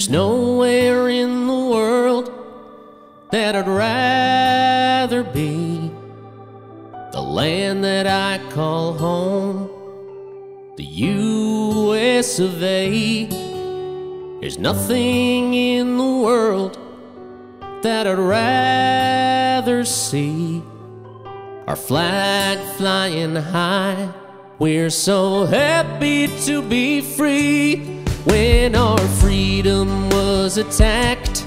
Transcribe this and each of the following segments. There's nowhere in the world that I'd rather be. The land that I call home, the US of A. There's nothing in the world that I'd rather see. Our flag flying high, we're so happy to be free. When our freedom was attacked,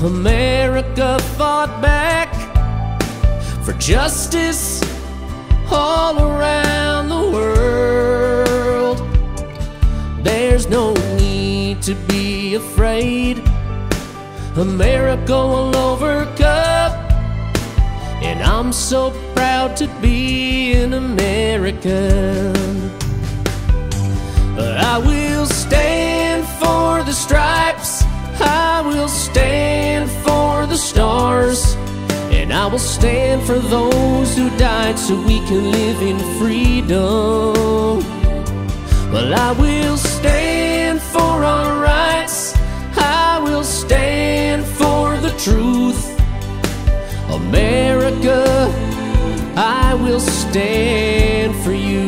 America fought back for justice all around the world. There's no need to be afraid, America will overcome. And I'm so proud to be an American. I will stand for the stripes, I will stand for the stars, and I will stand for those who died so we can live in freedom. Well, I will stand for our rights, I will stand for the truth. America, I will stand for you.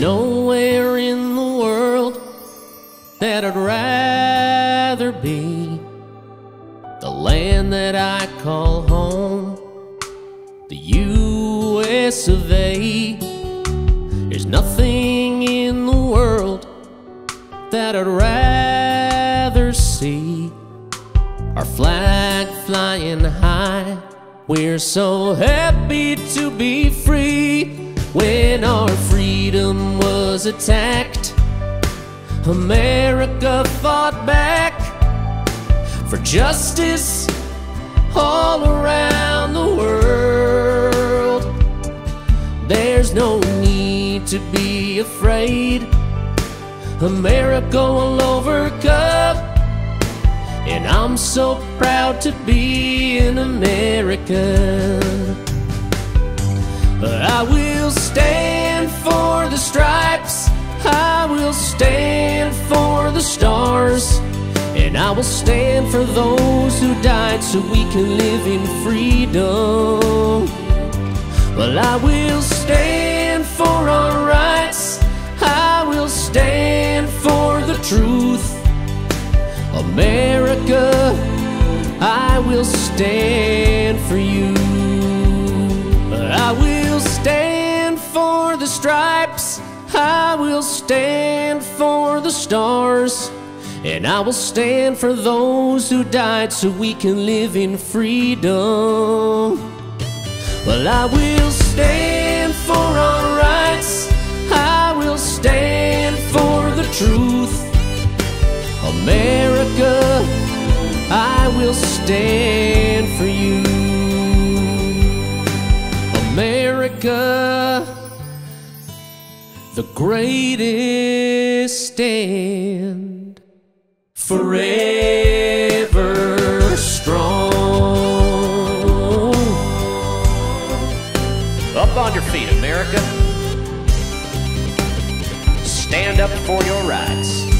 Nowhere in the world that I'd rather be. The land that I call home, the US of A. There's nothing in the world that I'd rather see. Our flag flying high, we're so happy to be free. When our freedom was attacked, America fought back for justice all around the world. There's no need to be afraid, America will overcome. And I'm so proud to be an American. I will stand for the stripes, I will stand for the stars, and I will stand for those who died so we can live in freedom. Well, I will stand for our rights, I will stand for the truth. America, I will stand for you. I will stand for the stripes, I will stand for the stars, and I will stand for those who died so we can live in freedom. Well, I will stand for our rights, I will stand for the truth. America, I will stand for you. America, the greatest stand, forever strong. Up on your feet, America. Stand up for your rights.